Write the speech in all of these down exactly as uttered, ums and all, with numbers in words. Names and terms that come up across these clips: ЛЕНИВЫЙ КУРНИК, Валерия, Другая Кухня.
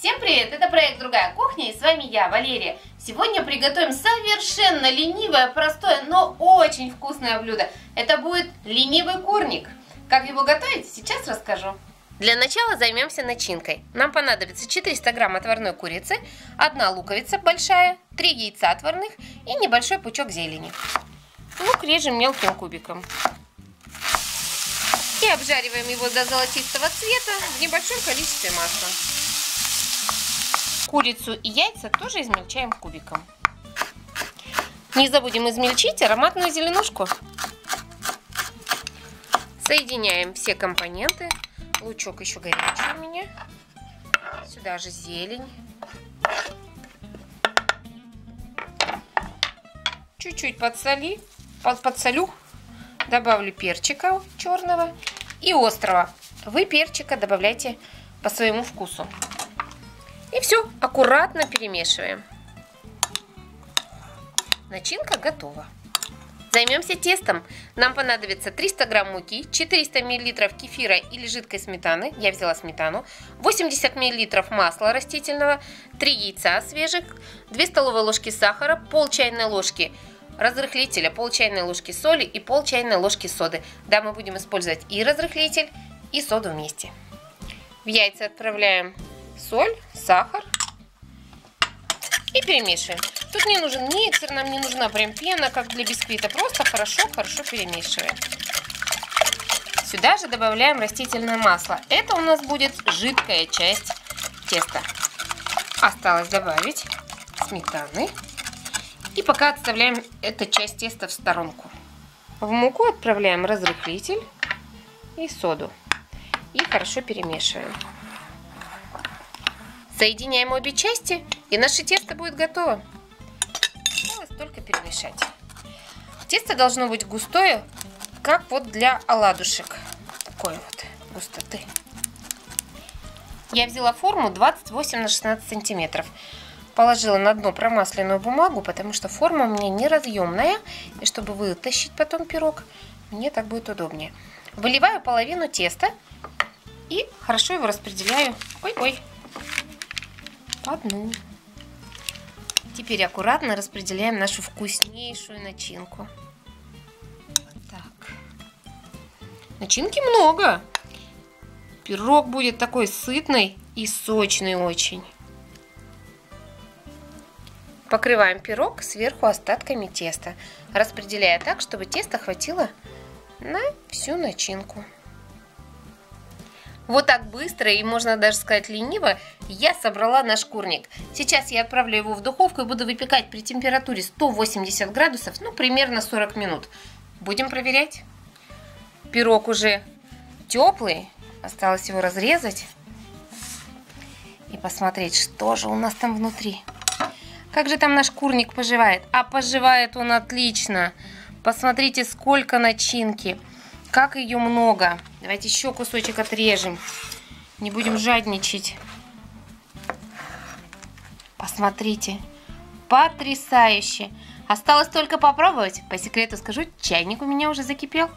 Всем привет! Это проект «Другая кухня» и с вами я, Валерия. Сегодня приготовим совершенно ленивое, простое, но очень вкусное блюдо. Это будет ленивый курник. Как его готовить, сейчас расскажу. Для начала займемся начинкой. Нам понадобится четыреста грамм отварной курицы, одна луковица большая, три яйца отварных и небольшой пучок зелени. Лук режем мелким кубиком. И обжариваем его до золотистого цвета в небольшом количестве масла. Курицу и яйца тоже измельчаем кубиком. Не забудем измельчить ароматную зеленушку. Соединяем все компоненты. Лучок еще горячий у меня. Сюда же зелень. Чуть-чуть подсоли, подсолю. Добавлю перчика черного и острого. Вы перчика добавляйте по своему вкусу. И все аккуратно перемешиваем. Начинка готова. Займемся тестом. Нам понадобится триста грамм муки, четыреста миллилитров кефира или жидкой сметаны. Я взяла сметану. восемьдесят миллилитров масла растительного, три яйца свежих, две столовые ложки сахара, пол чайной ложки разрыхлителя, пол чайной ложки соли и пол чайной ложки соды. Да, мы будем использовать и разрыхлитель, и соду вместе. В яйца отправляем соль, сахар и перемешиваем. Тут не нужен миксер, нам не нужна прям пена, как для бисквита. Просто хорошо-хорошо перемешиваем. Сюда же добавляем растительное масло. Это у нас будет жидкая часть теста. Осталось добавить сметаны. И пока отставляем эту часть теста в сторонку. В муку отправляем разрыхлитель и соду. И хорошо перемешиваем. Соединяем обе части, и наше тесто будет готово. Осталось только перемешать. Тесто должно быть густое, как вот для оладушек. Такой вот густоты. Я взяла форму двадцать восемь на шестнадцать сантиметров. Положила на дно промасленную бумагу, потому что форма у меня неразъемная. И чтобы вытащить потом пирог, мне так будет удобнее. Выливаю половину теста и хорошо его распределяю. Ой-ой. По дну. Теперь аккуратно распределяем нашу вкуснейшую начинку. Вот так. Начинки много. Пирог будет такой сытный и сочный очень. Покрываем пирог сверху остатками теста, распределяя так, чтобы теста хватило на всю начинку. Вот так быстро и, можно даже сказать, лениво я собрала наш курник. Сейчас я отправлю его в духовку и буду выпекать при температуре сто восемьдесят градусов, ну, примерно сорок минут. Будем проверять. Пирог уже теплый, осталось его разрезать и посмотреть, что же у нас там внутри. Как же там наш курник поживает? А поживает он отлично. Посмотрите, сколько начинки. Как ее много. Давайте еще кусочек отрежем. Не будем жадничать. Посмотрите. Потрясающе. Осталось только попробовать. По секрету скажу, чайник у меня уже закипел.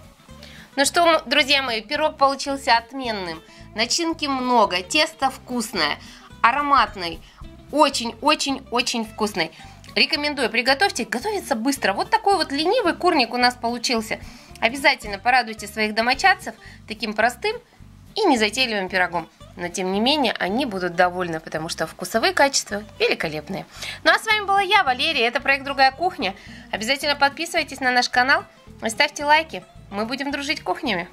Ну что, друзья мои, пирог получился отменным. Начинки много, тесто вкусное, ароматный. Очень-очень-очень вкусный. Рекомендую, приготовьте. Готовится быстро. Вот такой вот ленивый курник у нас получился. Обязательно порадуйте своих домочадцев таким простым и незатейливым пирогом. Но тем не менее они будут довольны, потому что вкусовые качества великолепные. Ну а с вами была я, Валерия. Это проект «Другая кухня». Обязательно подписывайтесь на наш канал и ставьте лайки. Мы будем дружить кухнями.